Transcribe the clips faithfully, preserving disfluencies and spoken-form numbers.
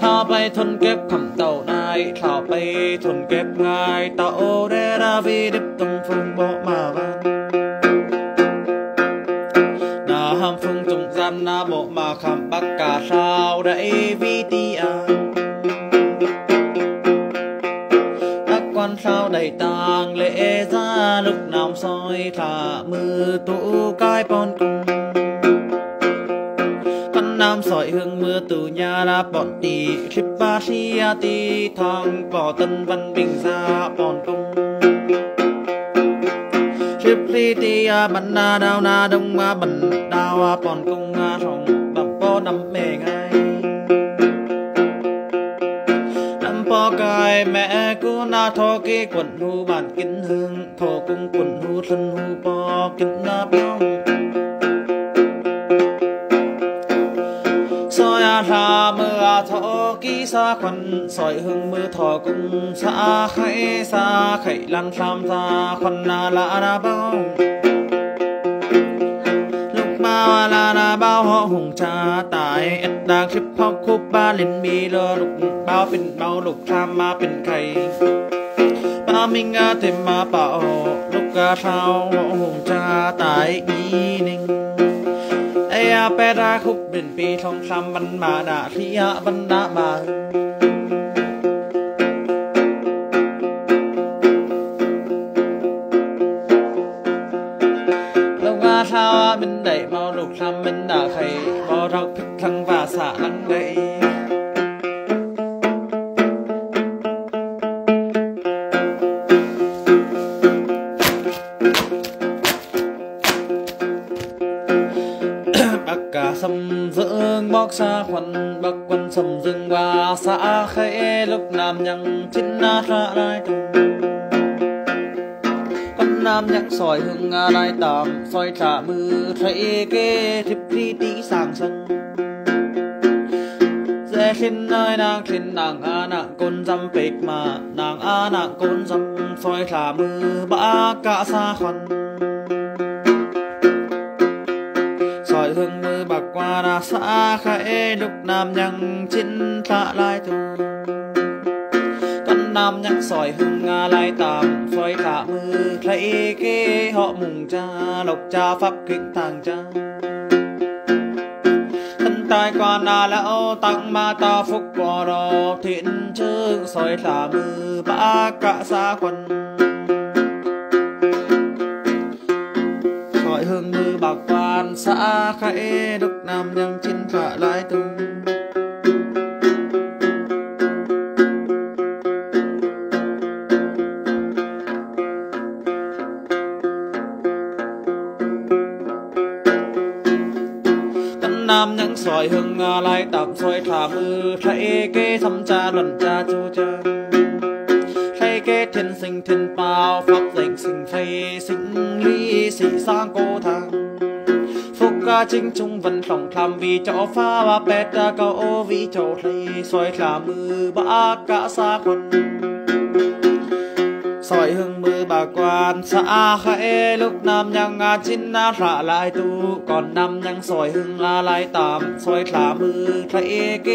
ถ้าไปทนเก็บคำเต่านายถ้าไปทนเก็บง่ายต่อโอเดราวีดิบต้องฟงบอกมาบ้านนาห้ามฟงจงจำนาบอกมาคำปักกาสาวได้วีตีอานักวันสาวได้ต่างเลซาลึกน้ำซอยถ้ามือตู้กายปอนกุงน้ำสอยเฮืองมือตูญาลาปอนตีคลิปบาทียตีทองปอตันวันบิงซาปอนกงคลิปลีตียาบันนาดาวนาดงมาบันดาวาปอนกงอาทองบับปอน้ำเมงไงน้ำปอกายแม่กูนาทอกีกวนหูบาดกินเฮืองทอกุงกวนหูทันหูปอกินนาเป้าซอยอาทาเมื่อทอกีสาควันซอยหึงมือทอกุงสาไข่สาไข่ลันทามสาควันนาลานาเบาลูกมาวาลานาเบาหอหงชาตายเอ็ดดาคลิปพอกคุบบ้าลินมีเลอลูกเบาเป็นเบาลูกทามมาเป็นไข่ปามิงอาเต็มมาเป่าลูกกาเท้าหอหงชาตายอีหนึ่งไอยาเปราคุบเป็นปีทองคำบันมาดาทิยาบันดาบาแล้วงาชาวเป็นได้มาลูกคำเป็นดาไข่พอเราพิกทั้งภาษาลังไดสำเริงบอกสาควันบักควันสำเริงว่าสาไข่ลูกน้ำยังทิ้นนาทะไรตุงกันน้ำยังซอยหึงอะไรตามซอยขามือไทยเกทิพรีตีสางสังเจทิ้นนายนางทิ้นนางอาหนักกลจำเป็กมานางอาหนักกลจำซอยขามือบ้ากะสาควันซอยหึงมือบักวาราสาไข่ลูกน้ำยังชิ้นทะลายตัวกันน้ำยังซอยหึงงาลายตามซอยขามือไข่เกเหาะมุงจ้าหลบจ้าฟับคลิกทางจ้าทันตายกว่านาแล้วตั้งมาตาฟุกปอรอถิ่นเชิงซอยขามือบ้ากะสาควันซอยหึงมือบักวาสาไข่ลูกน้ำยังชิ้นขาลายตุงกันน้ำยังซอยหึงอะไรตับซอยขามือไข่เกทำจาหล่นจาจูจาไข่เกเทนสิงเทนเปล่าฟับเสงสิงไฟสิงลีสีสร้างโกทางฟุกกาจิงจุงวันสองคลำวีเจ้าฟ้าว่าแปดตาเกาโอวีเจ้าไทยซอยขามือบ้ากะสาควันซอยหึงมือบากวานสาไข่ลูกน้ำยังอาจินนาทะลายตูก่อนน้ำยังซอยหึงลาลายตามซอยขามือไทยเก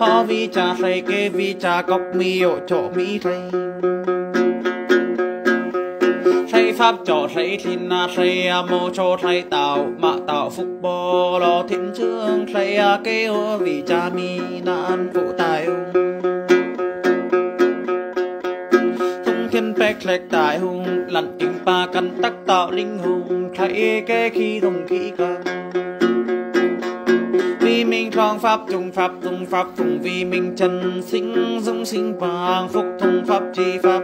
ฮอวีจ่าไทยเกวีจ่ากบมีโยโจมีไทยไทยฟับจ่อไทยทินนาไทยโมโชไทยเต่ามะเต่าฟุกบอรอทิ้งเชื่องไทยเกววิจามีนานผู้ตายหุงทุ่งเทียนแปลกแหลกตายหุงหลั่นกิ่งปากันตักเต่าลิงหุงไทยเกขี้ตรงขี้กันวีมิงทองฟับจุงฟับจุงฟับจุงวีมิงจันสิงสงสิงบางฟุกทงฟับจีฟับ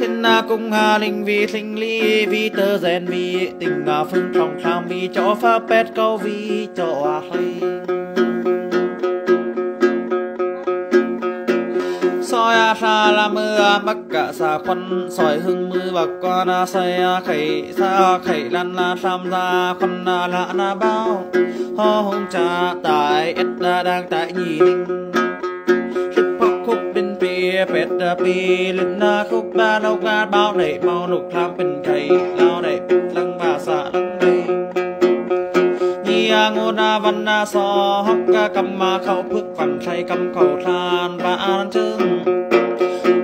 ลิงนากุงหาลิงวีสิงลีวีเตอร์แซนวีติงอาฟึงทองคามวีเจาะฟ้าแปดเกาวีเจาะอาไคซอยอาชาละเมือบักกะสาควันซอยหึงมือบักกวานาไซอาไข่ซาไข่ลันนาทำลาควันนาละนาเบ้าห่อหงจ่าตายเอ็ดดาดังตายยีนิงเป็ดปีลินนาคุกบ้าเรากาดเบาได้เมาหนุกทำเป็นไข่เราได้ลังบาสาลังได้ยี ยโงนาวันนาสอหักกะกำมาเขาพึกฝันใช้กำเขาทานปะอันจึง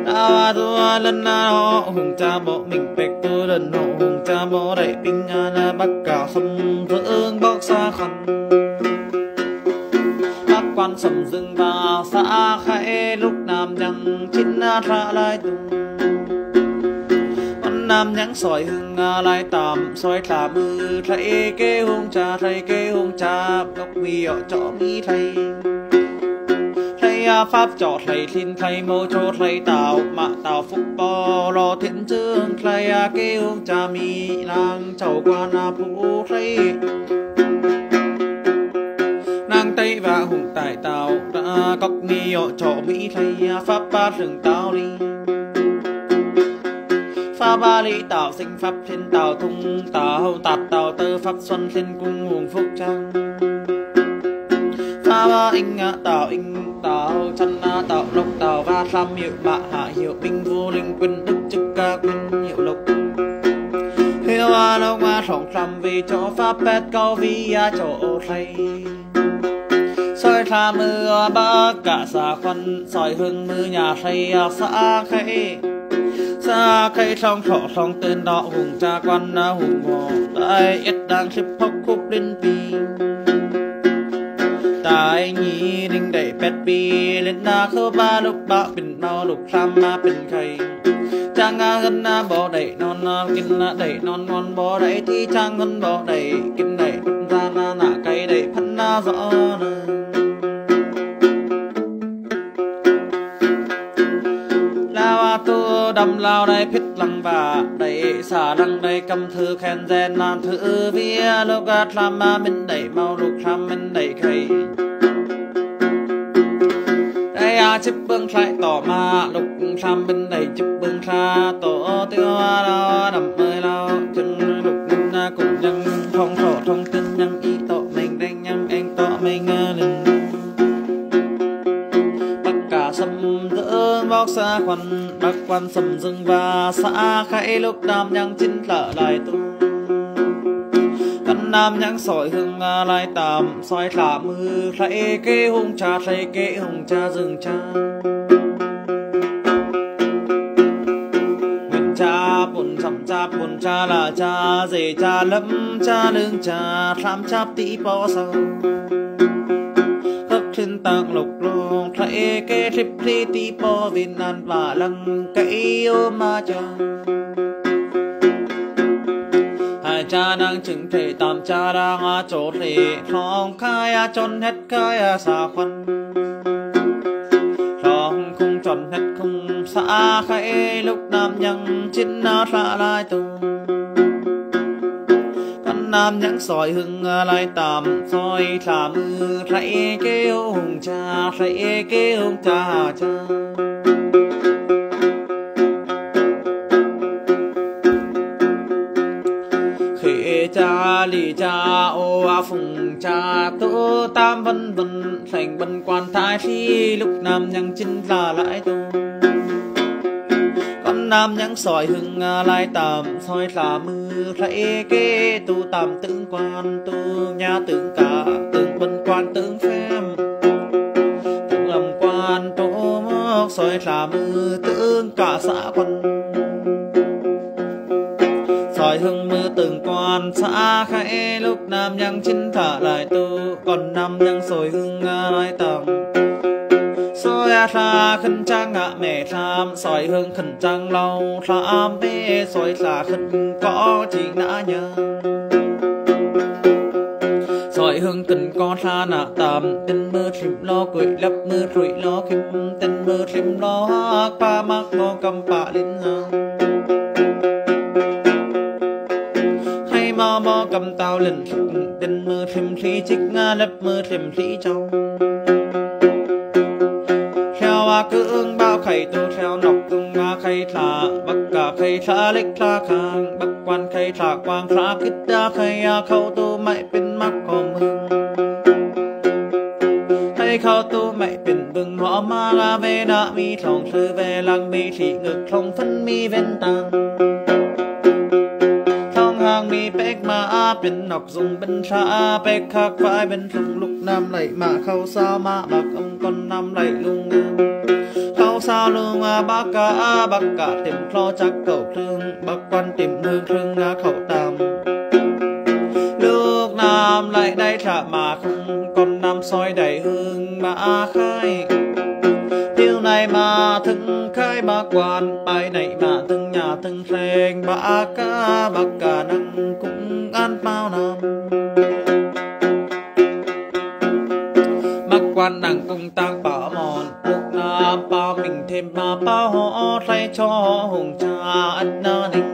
ดาวตัวเล่นนาหงจาโบมิงเป็กตัวเล่นหงจาโบได้ปิงอานาบักกาสมเถื่องบอกสาขันรักควันสมซึ่งบาสาไข่ลูกน้ำยังชินนาทะลายตุงน้ำยังสอยหึงอะไรตามสอยถามือไทยเกหงจ่าไทยเกหงจ่ากบมีอ่อจ่อมีไทยไทยอาฟ้าจ่อไทยทินไทยโมโชไทยเต่ามาเต่าฟุกปอรอเถียนเจืองไทยอาเกหงจ่ามีนางเจ้ากวานาผู้ไทยนางไตว่าหงไตเต่าตากบมีอ่อจ่อมีไทยอาฟ้าป้าถึงเต่าลีฟาบาลีเต่าสิงฟับเทนเต่าทุ่งเต่าตัดเต่าเตอฟับซนเทนกุ้งหงฟุกจังฟาบาอิงเต่าอิงเต่าชันนาเต่าลกเต่าว่าซ้ำหิวบะหาหิวปิงฟูลิงกินตึกจึกกะกินหิวลกเฮวาลงมาสองซ้ำวีโจฟ้าแปดเกาวียาโจไทยซอยทามือบะกะสาควันซอยหึงมือหยาไทยสาไข่ซาไข่ทองเถาะทองเตือนดอกหุ่งจากวันนาหุ่งหอกตายเอ็ดดังสิบพกคุบลิ้นปีตายหนีลิงได้แปดปีเล่นนาเข้าบ้าลูกบ้าเป็นเมาลูกคลำมาเป็นไข่จ้างงานกันนาบ่ได้นอนนอนกินนาได้นอนนอนบ่ได้ที่จ้างเงินบ่ได้กินได้เป็นตาหน้าหน้าไก่ได้พันหน้าซ้อนตัวดำลาวได้พิษหลังบาได้สาดังได้กำเธอแขนแจนนานเธอเวียโลกาทรามาเป็นได้เมาลูกทำเป็นได้ใครได้อาชิบเบื้องใครต่อมาลูกทำเป็นได้จิบเบื้องคาโตเตียวเราดำเมยเราจนลูกหน้ากุ่มยังทองโถทองตึนยังอีโตเม่งแดงยังเองโตเม่งเงลินปักกาสมบอกสาควันบักควันสมซึ่งว่าสาไข่ลูกน้ำยังจิ้นละลายตุ้งกันน้ำยังสอยหึงอะไรตามสอยถามือไทยเกหงชาไทยเกหงชาซึ่งชาเงินชาปุ่นสำชาปุ่นชาละชาเจชาล้ำชาเรื่องชาทำชาตีปอเสาฉันตั้งหลบลงไทยเกทิพลีตีปอวินนันว่าลังไกโยมาจังหายจานังจึงเทตามจารังอาโจเลทองขายาจนเฮ็ดขายาสาควันทองคงจนเฮ็ดคงสาไข่ลูกน้ำยังชิ้นนาสาลายตุงน้ำยังซอยหึงอะไรตามซอยถามือไทยเกหงชาไทยเกหงชาชาเขจาลีจาโอวาฝุงชาตุตามวันบนแสงบนกวนท้ายที่ลูกน้ำยังจินตาหลายตัวกันน้ำยังซอยหึงอะไรตามซอยถามือไทยเกตูตามตึงกวนตูญาตึงกาตึงบนกวนตึงแฟมตึงลำกวนโตมอกซอยสามือตึงกาสาควันซอยหึงมือตึงกวนสาไข่ลูกน้ำยังชิ้นถ่าหลายตูก่อนน้ำยังซอยหึงอะไรต่ำซอยอาทาขึ้นจังอะแม่ทามซอยหึงขึ้นจังเราทามเป้ซอยสาขึ้นก็จีหน้ายังซอยหึงตึนกอทานาตามเต้นมือทิมล้อกุยลับมือถุยล้อคิมเต้นมือทิมล้อหักปามักโมกำปะลิ้นเฮาให้มอมอกำเตาเล่นสุกเต้นมือทิมที่จิกงาลับมือทิมที่เจ้าแถวว่าคืออึ้งเบาไข่ตัวแถวนกตุงงาไข่ทาบักกะไข่ทาเล็กทาคางบักวันไข่ทากวางทาคิดดาไข่ยาเข้าตัวไม่เป็นมักของมึงให้เข้าตัวไม่เป็นบึงหอมาลาเวนามีทองซื้อเวลังมีที่เงือกทองฟันมีเว้นตังทองหางมีเป๊กมาอา เป็นนอกทรงเป็นชาไปคากฝ้ายเป็นทรงลุกน้ำไหลมาเข้าสาวมาบักองก้นน้ำไหลลุงเข้าสาวลุงมาบักกะบักกะเต็มคลอจักเก่าครึ่งบักวันเต็มมือครึ่งนาเข่าตำลูกน้ำไหลได้ฉะมาคงก้นน้ำซอยได้หึงมาไข่เที่ยวไหนมาถึงเคยมากวานไปไหนมาถึงหยาถึงเพลงบักกะบักกะนั่งกุ้งอันเป้านำมักวันนั่งกุ้งต่างป่ามอนปุกนาเป้าปิ่งเทมมาเป้าหอใครชอหงชาอันนาหนิง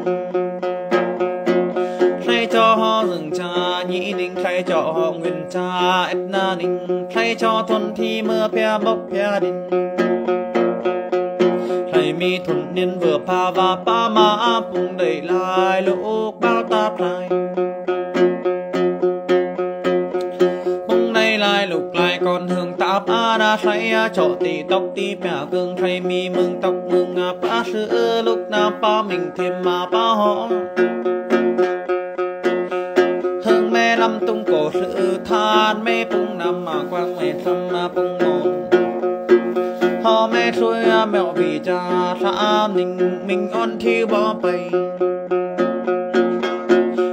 ใครชอหงชายีนิงใครชอหงเวนชาอันนาหนิงใครชอทนที่เมื่อเพียบกเพียดินมีทุนเนียนเวอร์พาวาป้ามาปุงได้ลายโลกบ้าตาใครปุงได้ลายลูกลายก่อนถึงตาป้าดาใครเจาะตีตอกตีแปะเกงใครมีมึงตอกมึงอาป้าซื้อลูกนาป้ามิงเทมมาป้าหอมถึงแม่ลำตุงโกซื้อทานไม่ปุงนำมากว่าไม่ทำมาปุงมองพอแม่ช่วยแมวบีจ่าสามนิ่งมิงอ่อนที่บ่ไป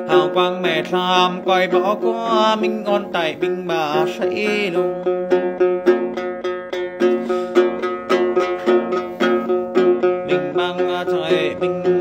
หากวังแม่ทามก้อยบ่อกว่ามิงอ่อนไต่บิงบ่าใส่ลง